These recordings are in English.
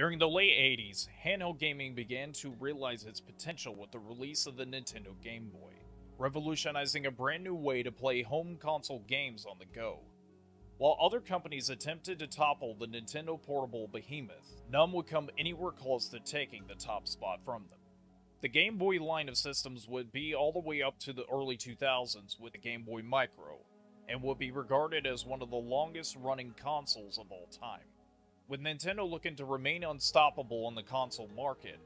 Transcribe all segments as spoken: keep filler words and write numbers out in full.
During the late eighties, handheld gaming began to realize its potential with the release of the Nintendo Game Boy, revolutionizing a brand new way to play home console games on the go. While other companies attempted to topple the Nintendo portable behemoth, none would come anywhere close to taking the top spot from them. The Game Boy line of systems would be all the way up to the early two thousands with the Game Boy Micro, and would be regarded as one of the longest-running consoles of all time. With Nintendo looking to remain unstoppable on the console market,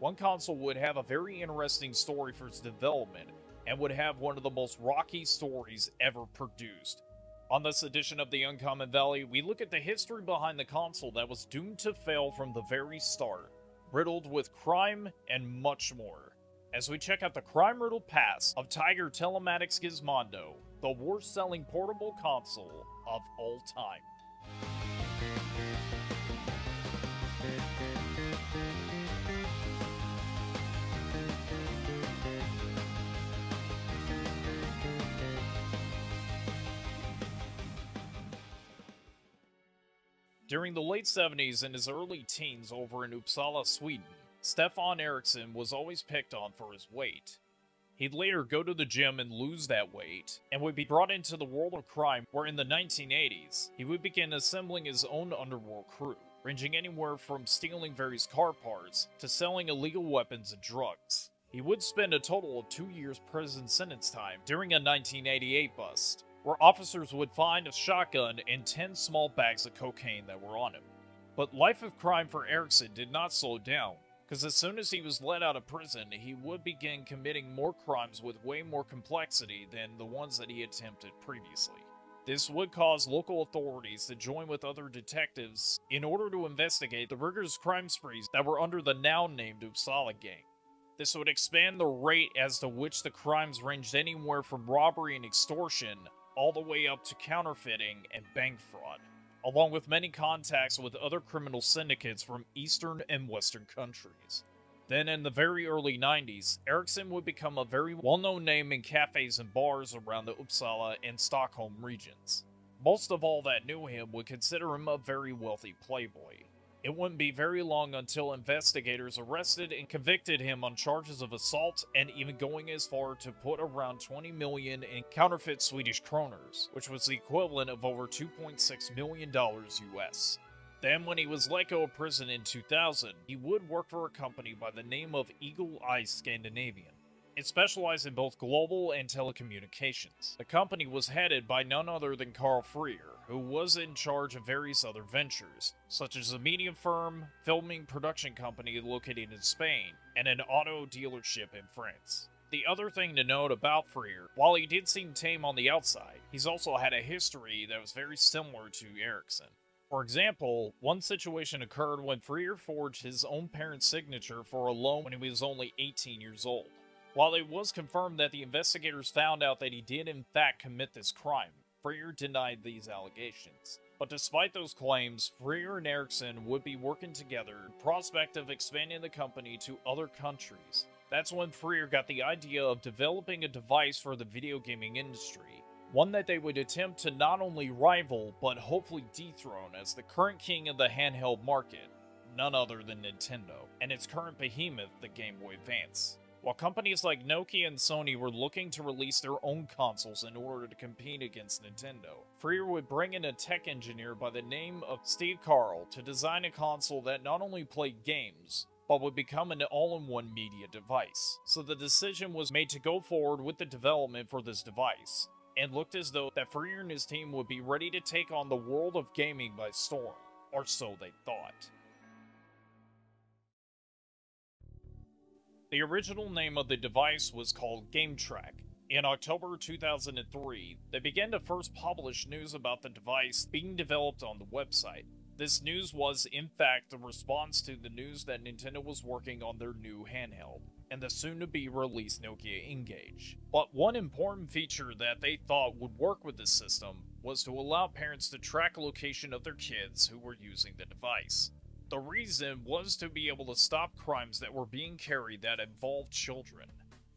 one console would have a very interesting story for its development and would have one of the most rocky stories ever produced. On this edition of The Uncommon Valley, we look at the history behind the console that was doomed to fail from the very start, riddled with crime and much more, as we check out the crime-riddled past of Tiger Telematics Gizmondo, the worst-selling portable console of all time. During the late seventies and his early teens over in Uppsala, Sweden, Stefan Eriksson was always picked on for his weight. He'd later go to the gym and lose that weight, and would be brought into the world of crime, where in the nineteen eighties, he would begin assembling his own underworld crew, ranging anywhere from stealing various car parts to selling illegal weapons and drugs. He would spend a total of two years prison sentence time during a nineteen eighty-eight bust, where officers would find a shotgun and ten small bags of cocaine that were on him. But life of crime for Eriksson did not slow down, because as soon as he was let out of prison, he would begin committing more crimes with way more complexity than the ones that he attempted previously. This would cause local authorities to join with other detectives in order to investigate the rigorous crime sprees that were under the now-named Uppsala gang. This would expand the rate as to which the crimes ranged anywhere from robbery and extortion all the way up to counterfeiting and bank fraud, along with many contacts with other criminal syndicates from Eastern and Western countries. Then in the very early nineties, Eriksson would become a very well-known name in cafes and bars around the Uppsala and Stockholm regions. Most of all that knew him would consider him a very wealthy playboy. It wouldn't be very long until investigators arrested and convicted him on charges of assault and even going as far to put around twenty million in counterfeit Swedish kroners, which was the equivalent of over two point six million dollars U S. Then when he was let go of prison in two thousand, he would work for a company by the name of Eagle Eye Scandinavian. It specialized in both global and telecommunications. The company was headed by none other than Carl Freer, who was in charge of various other ventures, such as a media firm, filming production company located in Spain, and an auto dealership in France. The other thing to note about Freer, while he did seem tame on the outside, he's also had a history that was very similar to Eriksson. For example, one situation occurred when Freer forged his own parents' signature for a loan when he was only eighteen years old. While it was confirmed that the investigators found out that he did in fact commit this crime, Freer denied these allegations. But despite those claims, Freer and Eriksson would be working together in prospect of expanding the company to other countries. That's when Freer got the idea of developing a device for the video gaming industry, one that they would attempt to not only rival, but hopefully dethrone as the current king of the handheld market, none other than Nintendo, and its current behemoth, the Game Boy Advance. While companies like Nokia and Sony were looking to release their own consoles in order to compete against Nintendo, Freer would bring in a tech engineer by the name of Steve Carl to design a console that not only played games, but would become an all-in-one media device. So the decision was made to go forward with the development for this device, and looked as though that Freer and his team would be ready to take on the world of gaming by storm, or so they thought. The original name of the device was called GameTrack. In October two thousand three, they began to first publish news about the device being developed on the website. This news was, in fact, the response to the news that Nintendo was working on their new handheld, and the soon-to-be-released Nokia Engage. But one important feature that they thought would work with this system was to allow parents to track location of their kids who were using the device. The reason was to be able to stop crimes that were being carried that involved children.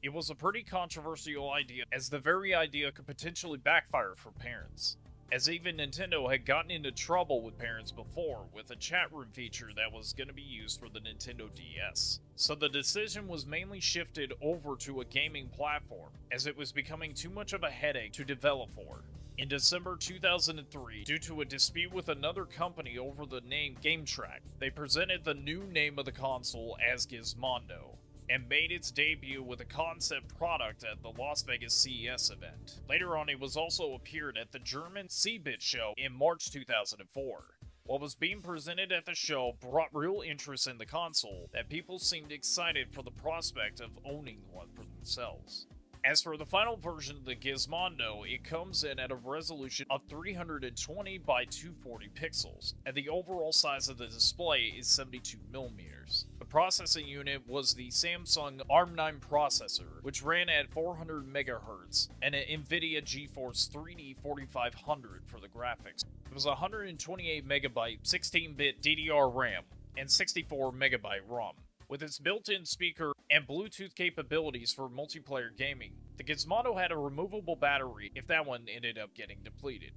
It was a pretty controversial idea, as the very idea could potentially backfire for parents. as even Nintendo had gotten into trouble with parents before with a chat room feature that was going to be used for the Nintendo D S. So the decision was mainly shifted over to a gaming platform, as it was becoming too much of a headache to develop for. In December two thousand three, due to a dispute with another company over the name GameTrack, they presented the new name of the console as Gizmondo, and made its debut with a concept product at the Las Vegas C E S event. Later on, it was also appeared at the German C-Bit show in March two thousand four. What was being presented at the show brought real interest in the console, that people seemed excited for the prospect of owning one for themselves. As for the final version of the Gizmondo, it comes in at a resolution of three hundred twenty by two hundred forty pixels, and the overall size of the display is seventy-two millimeters. The processing unit was the Samsung A R M nine processor, which ran at four hundred megahertz, and an NVIDIA GeForce three D forty-five hundred for the graphics. It was one hundred twenty-eight megabyte sixteen bit D D R RAM and sixty-four megabyte ROM. With its built-in speaker and Bluetooth capabilities for multiplayer gaming, the Gizmondo had a removable battery if that one ended up getting depleted.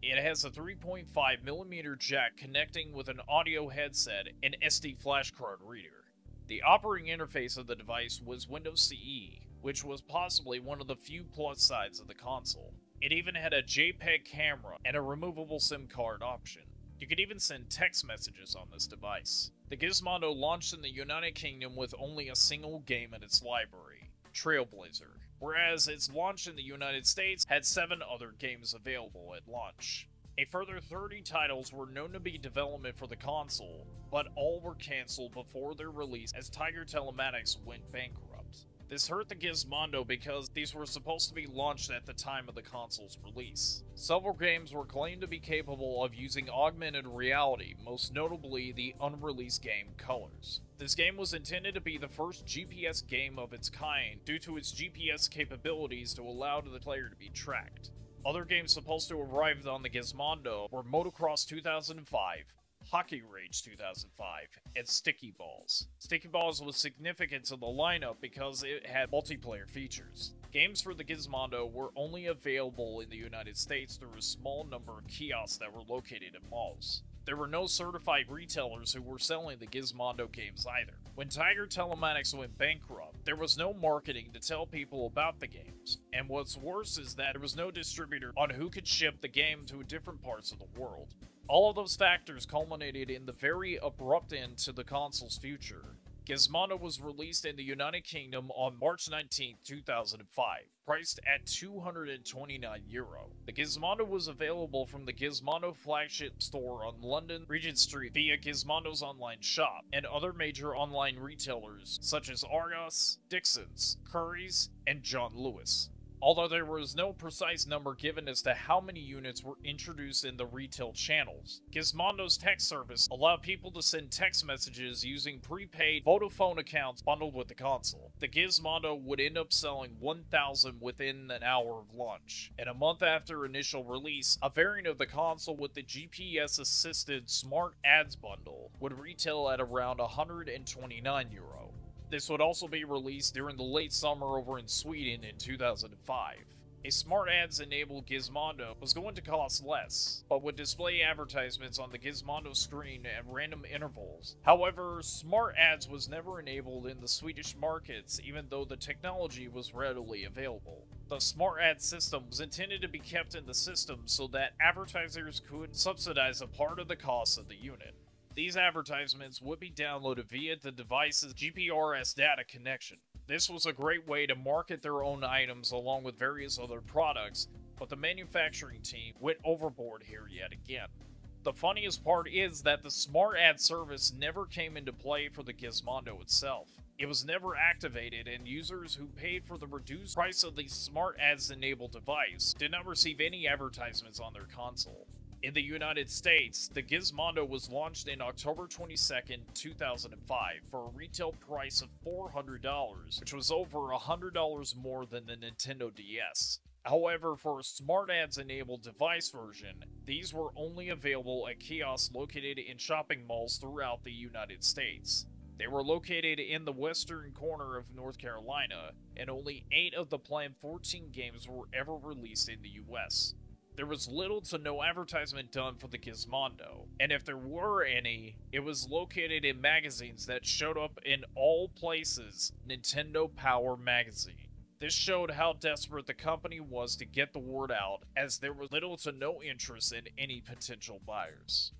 It has a three point five millimeter jack connecting with an audio headset and S D flash card reader. The operating interface of the device was Windows C E, which was possibly one of the few plus sides of the console. It even had a JPEG camera and a removable SIM card option. You could even send text messages on this device. The Gizmondo launched in the United Kingdom with only a single game in its library, Trailblazer, whereas its launch in the United States had seven other games available at launch. A further thirty titles were known to be in development for the console, but all were cancelled before their release as Tiger Telematics went bankrupt. This hurt the Gizmondo because these were supposed to be launched at the time of the console's release. Several games were claimed to be capable of using augmented reality, most notably the unreleased game Colors. This game was intended to be the first G P S game of its kind due to its G P S capabilities to allow the player to be tracked. Other games supposed to arrive on the Gizmondo were Motocross two thousand five, Hocking Rage two thousand five, and Sticky Balls. Sticky Balls was significant to the lineup because it had multiplayer features. Games for the Gizmondo were only available in the United States through a small number of kiosks that were located in malls. There were no certified retailers who were selling the Gizmondo games either. When Tiger Telematics went bankrupt, there was no marketing to tell people about the games, and what's worse is that there was no distributor on who could ship the game to different parts of the world. All of those factors culminated in the very abrupt end to the console's future. Gizmondo was released in the United Kingdom on March nineteenth two thousand five, priced at two hundred twenty-nine euro. The Gizmondo was available from the Gizmondo flagship store on London Regent Street via Gizmondo's online shop and other major online retailers such as Argos, Dixon's, Currys, and John Lewis. Although there was no precise number given as to how many units were introduced in the retail channels, Gizmondo's text service allowed people to send text messages using prepaid Vodafone accounts bundled with the console. The Gizmondo would end up selling one thousand within an hour of launch, and a month after initial release, a variant of the console with the G P S-assisted Smart Ads bundle would retail at around one hundred twenty-nine euro. This would also be released during the late summer over in Sweden in two thousand five. A Smart Ads-enabled Gizmondo was going to cost less, but would display advertisements on the Gizmondo screen at random intervals. However, Smart Ads was never enabled in the Swedish markets, even though the technology was readily available. The Smart Ads system was intended to be kept in the system so that advertisers could subsidize a part of the cost of the unit. These advertisements would be downloaded via the device's G P R S data connection. This was a great way to market their own items along with various other products, but the manufacturing team went overboard here yet again. The funniest part is that the Smart Ad service never came into play for the Gizmondo itself. It was never activated, and users who paid for the reduced price of the Smart Ads-enabled device did not receive any advertisements on their console. In the United States, the Gizmondo was launched in October twenty-second two thousand five, for a retail price of four hundred dollars, which was over one hundred dollars more than the Nintendo D S. However, for a Smart Ads-enabled device version, these were only available at kiosks located in shopping malls throughout the United States. They were located in the western corner of North Carolina, and only eight of the planned fourteen games were ever released in the U S. there was little to no advertisement done for the Gizmondo, and if there were any, it was located in magazines that showed up in all places, Nintendo Power magazine. This showed how desperate the company was to get the word out, as there was little to no interest in any potential buyers.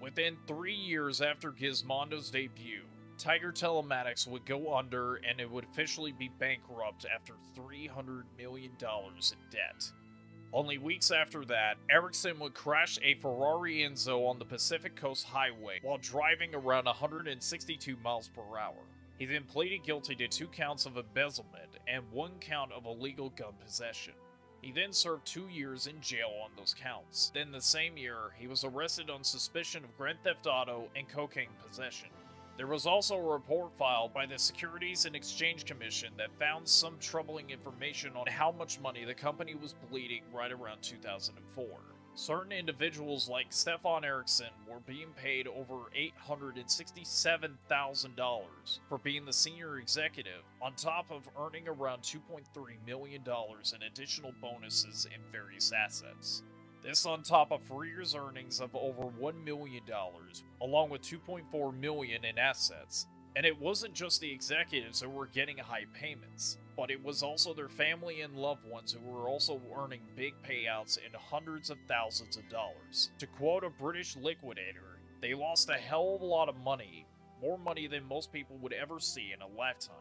Within three years after Gizmondo's debut, Tiger Telematics would go under and it would officially be bankrupt after three hundred million dollars in debt. Only weeks after that, Eriksson would crash a Ferrari Enzo on the Pacific Coast Highway while driving around one hundred sixty-two miles per hour. He then pleaded guilty to two counts of embezzlement and one count of illegal gun possession. He then served two years in jail on those counts. Then the same year, he was arrested on suspicion of Grand Theft Auto and cocaine possession. There was also a report filed by the Securities and Exchange Commission that found some troubling information on how much money the company was bleeding right around two thousand four. Certain individuals like Stefan Eriksson were being paid over eight hundred sixty-seven thousand dollars for being the senior executive, on top of earning around two point three million dollars in additional bonuses and various assets. This on top of Freer's earnings of over one million dollars, along with two point four million dollars in assets. And it wasn't just the executives who were getting high payments, but it was also their family and loved ones who were also earning big payouts in hundreds of thousands of dollars. To quote a British liquidator, they lost a hell of a lot of money, more money than most people would ever see in a lifetime.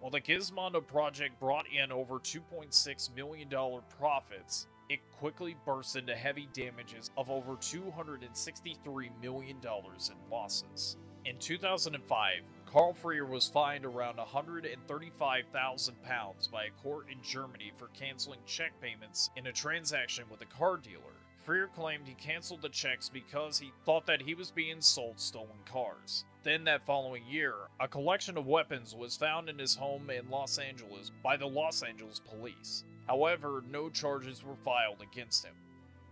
While the Gizmondo project brought in over two point six million dollars profits, it quickly burst into heavy damages of over two hundred sixty-three million dollars in losses. In two thousand five, Carl Freer was fined around one hundred thirty-five thousand pounds by a court in Germany for canceling check payments in a transaction with a car dealer. Freer claimed he canceled the checks because he thought that he was being sold stolen cars. Then that following year, a collection of weapons was found in his home in Los Angeles by the Los Angeles police. However, no charges were filed against him.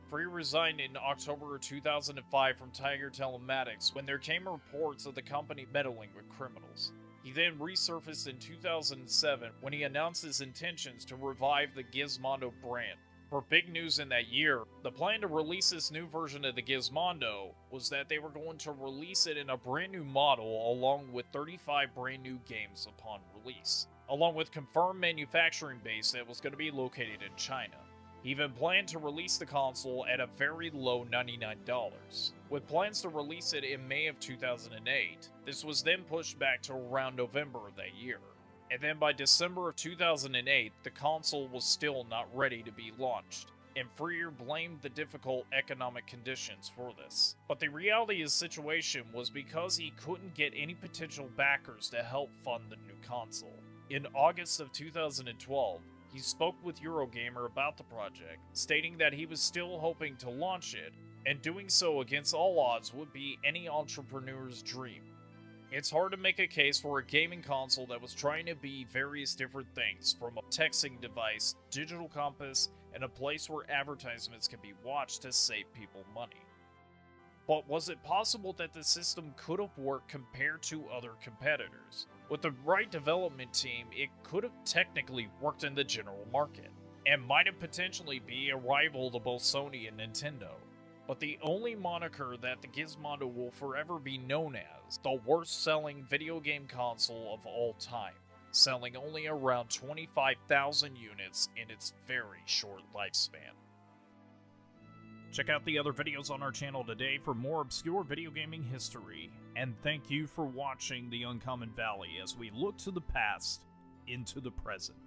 Freer resigned in October of two thousand five from Tiger Telematics when there came reports of the company meddling with criminals. He then resurfaced in two thousand seven when he announced his intentions to revive the Gizmondo brand. For big news in that year, the plan to release this new version of the Gizmondo was that they were going to release it in a brand new model along with thirty-five brand new games upon release, along with confirmed manufacturing base that was going to be located in China. He even planned to release the console at a very low ninety-nine dollars, with plans to release it in May of two thousand eight. This was then pushed back to around November of that year, and then by December of two thousand eight, the console was still not ready to be launched, and Freer blamed the difficult economic conditions for this. But the reality of the situation was because he couldn't get any potential backers to help fund the new console. In August of two thousand twelve, he spoke with Eurogamer about the project, stating that he was still hoping to launch it, and doing so against all odds would be any entrepreneur's dream. It's hard to make a case for a gaming console that was trying to be various different things, from a texting device, digital compass, and a place where advertisements can be watched to save people money. But was it possible that the system could have worked compared to other competitors? With the right development team, it could have technically worked in the general market, and might have potentially be a rival to both Sony and Nintendo. But the only moniker that the Gizmondo will forever be known as, the worst-selling video game console of all time, selling only around twenty-five thousand units in its very short lifespan. Check out the other videos on our channel today for more obscure video gaming history, and thank you for watching The Uncommon Valley as we look to the past into the present.